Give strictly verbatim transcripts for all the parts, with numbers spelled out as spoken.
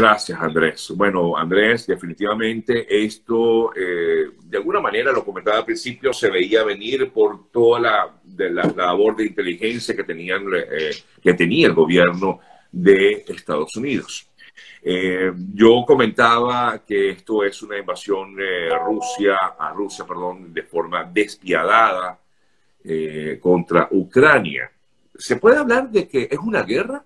Gracias, Andrés. Bueno, Andrés, definitivamente esto, eh, de alguna manera, lo comentaba al principio, se veía venir por toda la, de la, la labor de inteligencia que, tenían, eh, que tenía el gobierno de Estados Unidos. Eh, yo comentaba que esto es una invasión eh, Rusia, a Rusia perdón, de forma despiadada eh, contra Ucrania. ¿Se puede hablar de que es una guerra?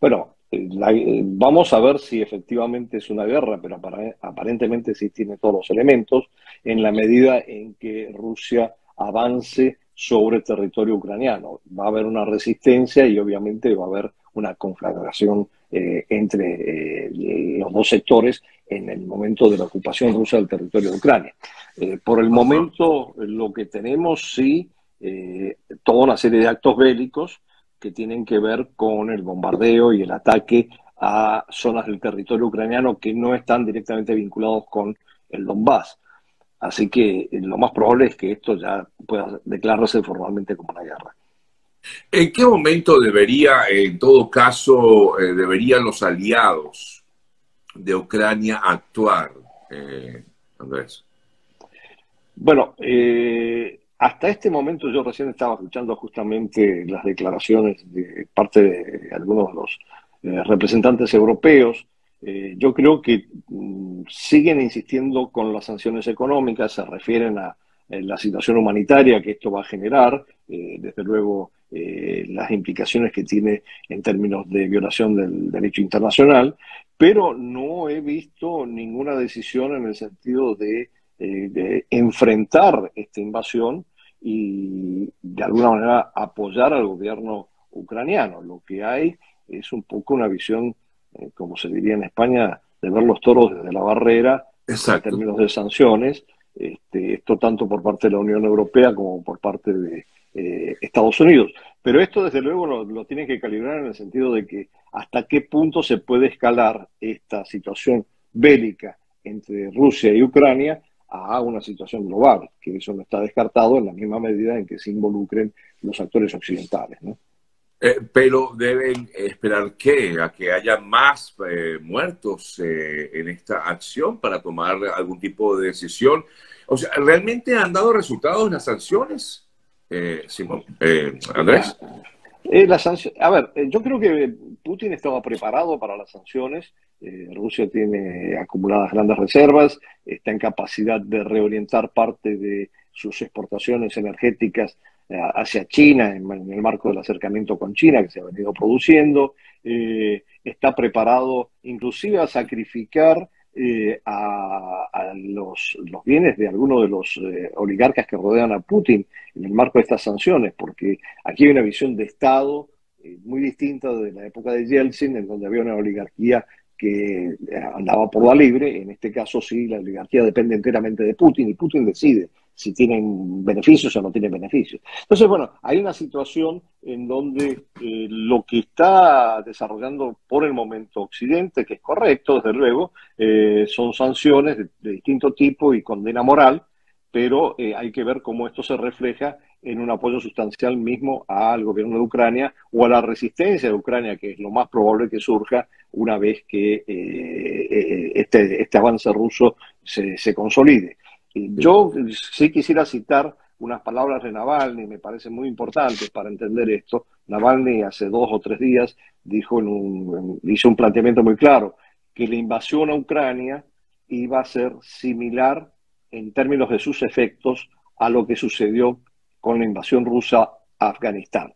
Bueno, la, vamos a ver si efectivamente es una guerra, pero aparentemente sí tiene todos los elementos en la medida en que Rusia avance sobre territorio ucraniano. Va a haber una resistencia y obviamente va a haber una conflagración eh, entre eh, los dos sectores en el momento de la ocupación rusa del territorio de Ucrania. Eh, por el momento lo que tenemos sí, eh, toda una serie de actos bélicos que tienen que ver con el bombardeo y el ataque a zonas del territorio ucraniano que no están directamente vinculados con el Donbass. Así que lo más probable es que esto ya pueda declararse formalmente como una guerra. ¿En qué momento debería, en todo caso, eh, deberían los aliados de Ucrania actuar, eh, Andrés? Bueno, eh, hasta este momento yo recién estaba escuchando justamente las declaraciones de parte de algunos de los eh, representantes europeos. Eh, yo creo que mm, siguen insistiendo con las sanciones económicas, se refieren a eh, la situación humanitaria que esto va a generar, eh, desde luego eh, las implicaciones que tiene en términos de violación del derecho internacional, pero no he visto ninguna decisión en el sentido de, eh, de enfrentar esta invasión y de alguna manera apoyar al gobierno ucraniano. Lo que hay es un poco una visión, como se diría en España, de ver los toros desde la barrera. Exacto. En términos de sanciones, este, esto tanto por parte de la Unión Europea como por parte de eh, Estados Unidos. Pero esto desde luego lo, lo tienen que calibrar en el sentido de que hasta qué punto se puede escalar esta situación bélica entre Rusia y Ucrania a una situación global, que eso no está descartado en la misma medida en que se involucren los actores occidentales, ¿no? Eh, pero deben esperar ¿qué? A que haya más eh, muertos eh, en esta acción para tomar algún tipo de decisión. O sea, ¿realmente han dado resultados las sanciones, eh, Simón? Eh, Andrés. Eh, la sanción, a ver, yo creo que Putin estaba preparado para las sanciones. Eh, Rusia tiene acumuladas grandes reservas, está en capacidad de reorientar parte de sus exportaciones energéticas hacia China, en el marco del acercamiento con China que se ha venido produciendo, eh, está preparado inclusive a sacrificar eh, a, a los, los bienes de algunos de los eh, oligarcas que rodean a Putin en el marco de estas sanciones, porque aquí hay una visión de Estado eh, muy distinta de la época de Yeltsin, en donde había una oligarquía que andaba por la libre. En este caso sí, la oligarquía depende enteramente de Putin y Putin decide si tienen beneficios o no tienen beneficios. Entonces, bueno, hay una situación en donde eh, lo que está desarrollando por el momento Occidente, que es correcto, desde luego, eh, son sanciones de, de distinto tipo y condena moral, pero eh, hay que ver cómo esto se refleja en un apoyo sustancial mismo al gobierno de Ucrania o a la resistencia de Ucrania, que es lo más probable que surja una vez que eh, este, este avance ruso se, se consolide. Yo sí quisiera citar unas palabras de Navalny, me parecen muy importantes para entender esto. Navalny hace dos o tres días dijo en un, hizo un planteamiento muy claro, que la invasión a Ucrania iba a ser similar en términos de sus efectos a lo que sucedió con la invasión rusa a Afganistán,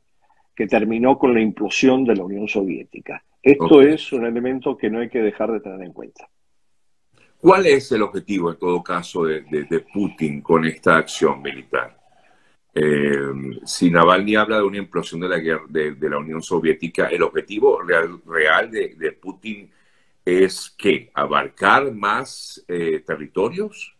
que terminó con la implosión de la Unión Soviética. Esto okay. es un elemento que no hay que dejar de tener en cuenta. ¿Cuál es el objetivo, en todo caso, de, de, de Putin con esta acción militar? Eh, si Navalny habla de una implosión de la, guerra, de, de la Unión Soviética, ¿el objetivo real, real de, de Putin es qué? ¿Abarcar más eh, territorios?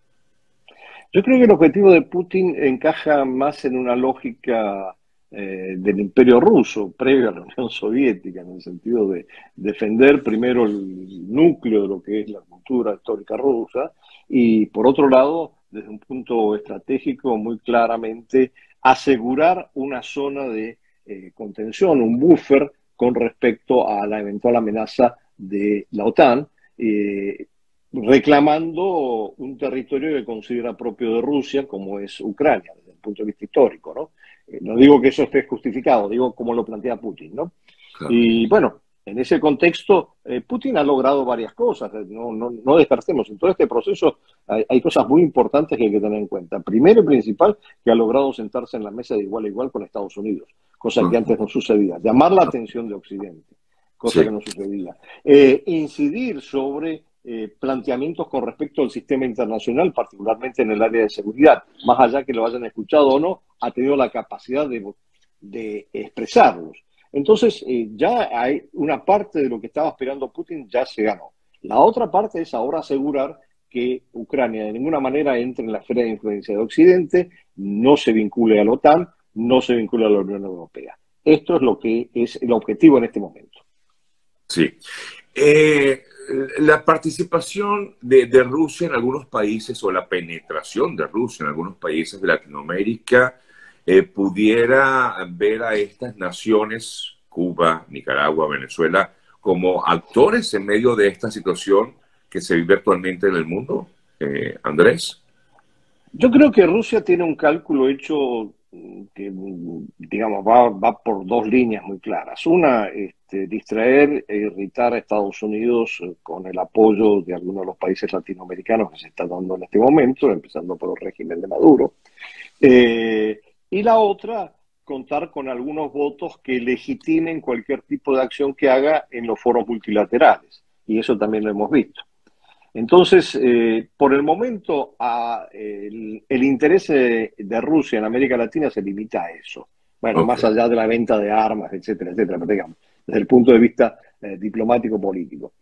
Yo creo que el objetivo de Putin encaja más en una lógica eh, del Imperio Ruso, previo a la Unión Soviética, en el sentido de defender primero el núcleo de lo que es la cultura histórica rusa, y por otro lado, desde un punto estratégico, muy claramente asegurar una zona de eh, contención, un buffer con respecto a la eventual amenaza de la OTAN, eh, reclamando un territorio que considera propio de Rusia, como es Ucrania, desde el punto de vista histórico, ¿no? Eh, no digo que eso esté justificado, digo como lo plantea Putin, ¿no? Claro. Y bueno, en ese contexto, eh, Putin ha logrado varias cosas, no, no, no descartemos. En todo este proceso hay, hay cosas muy importantes que hay que tener en cuenta. Primero y principal, que ha logrado sentarse en la mesa de igual a igual con Estados Unidos, cosa que antes no sucedía. Llamar la atención de Occidente, cosa sí. que no sucedía. Eh, incidir sobre... Eh, planteamientos con respecto al sistema internacional, particularmente en el área de seguridad, más allá que lo hayan escuchado o no, ha tenido la capacidad de, de expresarlos. Entonces, eh, ya hay una parte de lo que estaba esperando Putin, ya se ganó. La otra parte es ahora asegurar que Ucrania de ninguna manera entre en la esfera de influencia de Occidente, no se vincule a la OTAN, no se vincule a la Unión Europea. Esto es lo que es el objetivo en este momento. Sí. Eh... La participación de, de Rusia en algunos países, o la penetración de Rusia en algunos países de Latinoamérica, eh, pudiera ver a estas naciones, Cuba, Nicaragua, Venezuela, como actores en medio de esta situación que se vive actualmente en el mundo, eh, Andrés. Yo creo que Rusia tiene un cálculo hecho que, digamos, va, va por dos líneas muy claras. Una, este, distraer e irritar a Estados Unidos con el apoyo de algunos de los países latinoamericanos que se están dando en este momento, empezando por el régimen de Maduro. Eh, y la otra, contar con algunos votos que legitimen cualquier tipo de acción que haga en los foros multilaterales. Y eso también lo hemos visto. Entonces, eh, por el momento, a, eh, el, el interés de, de Rusia en América Latina se limita a eso. Bueno, okay. Más allá de la venta de armas, etcétera, etcétera, pero digamos, desde el punto de vista eh, diplomático-político.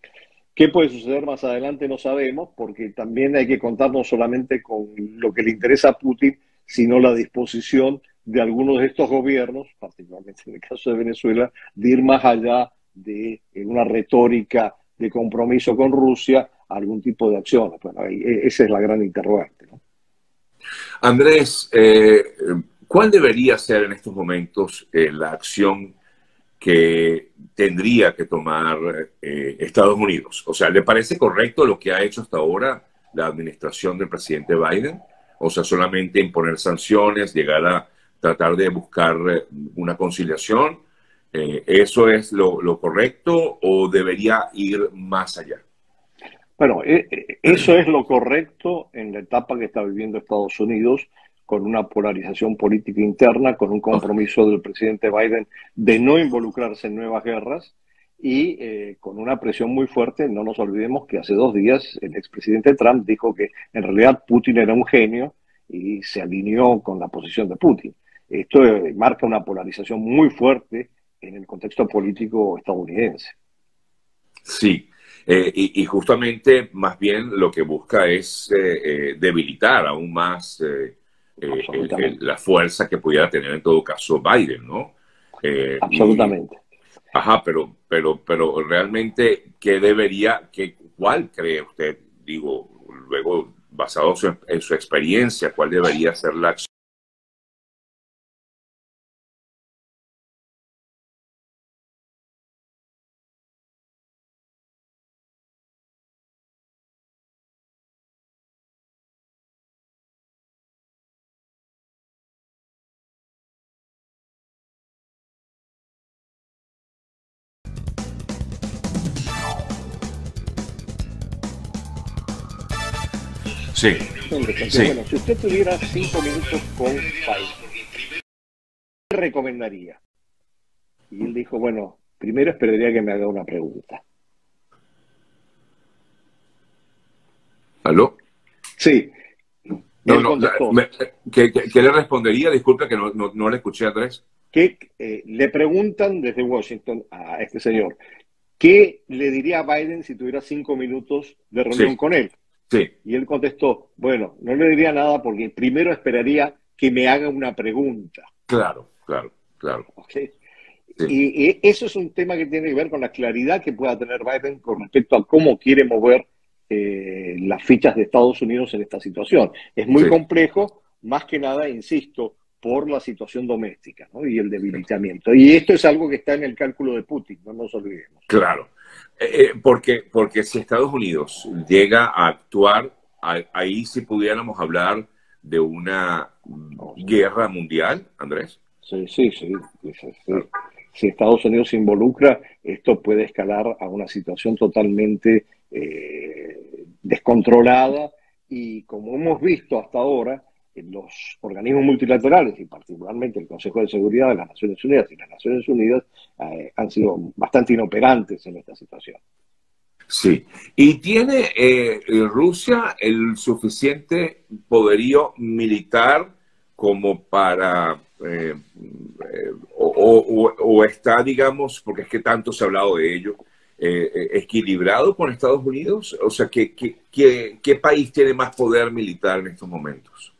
¿Qué puede suceder más adelante? No sabemos, porque también hay que contar no solamente con lo que le interesa a Putin, sino la disposición de algunos de estos gobiernos, particularmente en el caso de Venezuela, de ir más allá de eh, una retórica de compromiso con Rusia, algún tipo de acción. Bueno, esa es la gran interrogante, ¿no? Andrés, eh, ¿cuál debería ser en estos momentos eh, la acción que tendría que tomar eh, Estados Unidos? O sea, ¿le parece correcto lo que ha hecho hasta ahora la administración del presidente Biden? O sea, solamente imponer sanciones, llegar a tratar de buscar una conciliación. Eh, ¿Eso es lo, lo correcto o debería ir más allá? Bueno, eso es lo correcto en la etapa que está viviendo Estados Unidos, con una polarización política interna, con un compromiso del presidente Biden de no involucrarse en nuevas guerras y eh, con una presión muy fuerte. No nos olvidemos que hace dos días el expresidente Trump dijo que en realidad Putin era un genio y se alineó con la posición de Putin. Esto eh, marca una polarización muy fuerte en el contexto político estadounidense. Sí. Eh, y, y justamente, más bien, lo que busca es eh, eh, debilitar aún más eh, eh, el, el, la fuerza que pudiera tener en todo caso Biden, ¿no? Eh, Absolutamente. Y, ajá, pero, pero, pero realmente, ¿qué debería, qué, cuál cree usted, digo, luego, basado su, en su experiencia, cuál debería ser la acción? Sí. Sí. Bueno, si usted tuviera cinco minutos con Biden, ¿qué recomendaría? Y él dijo, bueno, primero esperaría que me haga una pregunta. ¿Aló? Sí. No, no, me, ¿qué, qué, ¿Qué le respondería? Disculpe que no, no, no le escuché, Andrés. Que eh, le preguntan desde Washington a este señor, ¿qué le diría a Biden si tuviera cinco minutos de reunión sí. con él? Sí. Y él contestó, bueno, no le diría nada porque primero esperaría que me haga una pregunta. Claro, claro, claro. ¿Okay? Sí. Y, y eso es un tema que tiene que ver con la claridad que pueda tener Biden con respecto a cómo quiere mover eh, las fichas de Estados Unidos en esta situación. Es muy sí. complejo, más que nada, insisto, por la situación doméstica, ¿no? Y el debilitamiento. Y esto es algo que está en el cálculo de Putin, no nos olvidemos. Claro, eh, porque, porque si Estados Unidos llega a actuar, ahí sí pudiéramos hablar de una guerra mundial, Andrés. Sí, sí, sí. sí, sí, sí. Si Estados Unidos se involucra, esto puede escalar a una situación totalmente eh, descontrolada, y como hemos visto hasta ahora, los organismos multilaterales y particularmente el Consejo de Seguridad de las Naciones Unidas y las Naciones Unidas eh, han sido bastante inoperantes en esta situación. Sí, y tiene eh, Rusia el suficiente poderío militar como para... Eh, eh, o, o, o está, digamos, porque es que tanto se ha hablado de ello, eh, equilibrado con Estados Unidos. O sea, ¿qué, qué, qué, ¿qué país tiene más poder militar en estos momentos?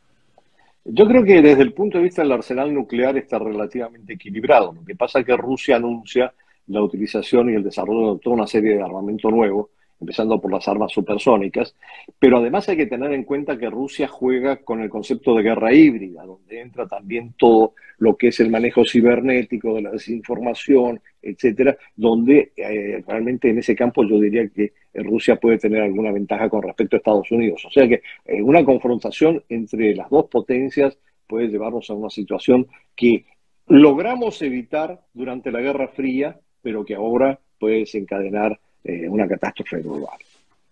Yo creo que desde el punto de vista del arsenal nuclear está relativamente equilibrado. Lo que pasa es que Rusia anuncia la utilización y el desarrollo de toda una serie de armamento nuevo, empezando por las armas supersónicas, pero además hay que tener en cuenta que Rusia juega con el concepto de guerra híbrida, donde entra también todo lo que es el manejo cibernético, de la desinformación, etcétera, donde eh, realmente en ese campo yo diría que Rusia puede tener alguna ventaja con respecto a Estados Unidos. O sea que eh, una confrontación entre las dos potencias puede llevarnos a una situación que logramos evitar durante la Guerra Fría, pero que ahora puede desencadenar Eh, una catástrofe global.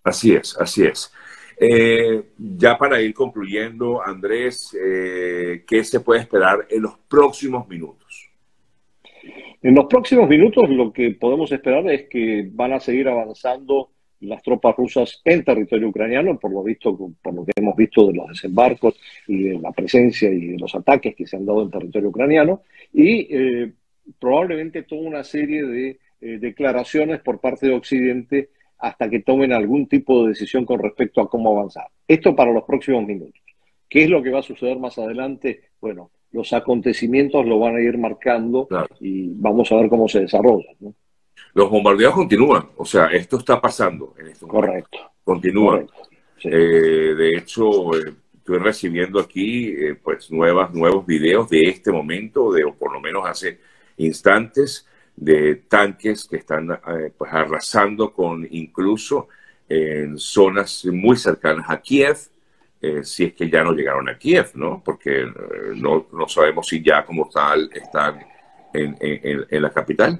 Así es, así es. Eh, ya para ir concluyendo, Andrés, eh, ¿qué se puede esperar en los próximos minutos? En los próximos minutos lo que podemos esperar es que van a seguir avanzando las tropas rusas en territorio ucraniano, por lo visto, por lo que hemos visto de los desembarcos y de la presencia y de los ataques que se han dado en territorio ucraniano, y eh, probablemente toda una serie de Eh, declaraciones por parte de Occidente hasta que tomen algún tipo de decisión con respecto a cómo avanzar. Esto para los próximos minutos. ¿Qué es lo que va a suceder más adelante? Bueno, los acontecimientos lo van a ir marcando, claro, y vamos a ver cómo se desarrollan, ¿no? Los bombardeos continúan, o sea, esto está pasando en este momento. Correcto. Continúan. Correcto. Sí. Eh, de hecho, eh, estoy recibiendo aquí eh, pues nuevas, nuevos videos de este momento, de, o por lo menos hace instantes, de tanques que están eh, pues arrasando con incluso en eh, zonas muy cercanas a Kiev, eh, si es que ya no llegaron a Kiev, ¿no? Porque eh, no, no sabemos si ya como tal están en, en, en la capital.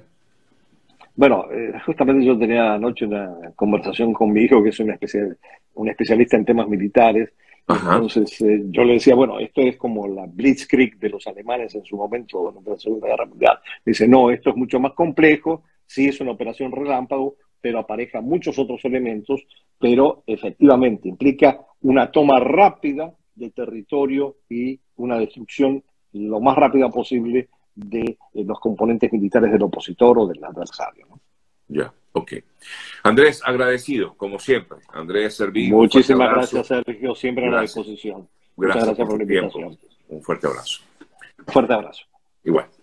Bueno, eh, justamente yo tenía anoche una conversación con mi hijo, que es un, especial, un especialista en temas militares. Ajá. Entonces eh, yo le decía, bueno, esto es como la Blitzkrieg de los alemanes en su momento durante la Segunda Guerra Mundial. Dice, no, esto es mucho más complejo, sí es una operación relámpago, pero apareja muchos otros elementos, pero efectivamente implica una toma rápida de territorio y una destrucción lo más rápida posible de eh, los componentes militares del opositor o del adversario, ¿no? Ya, ok. Andrés, agradecido, como siempre. Andrés Servillo. Muchísimas gracias, Sergio. Siempre gracias. A la disposición. Gracias, gracias por, por la invitación. Tiempo. Un fuerte abrazo. Un fuerte abrazo. Igual.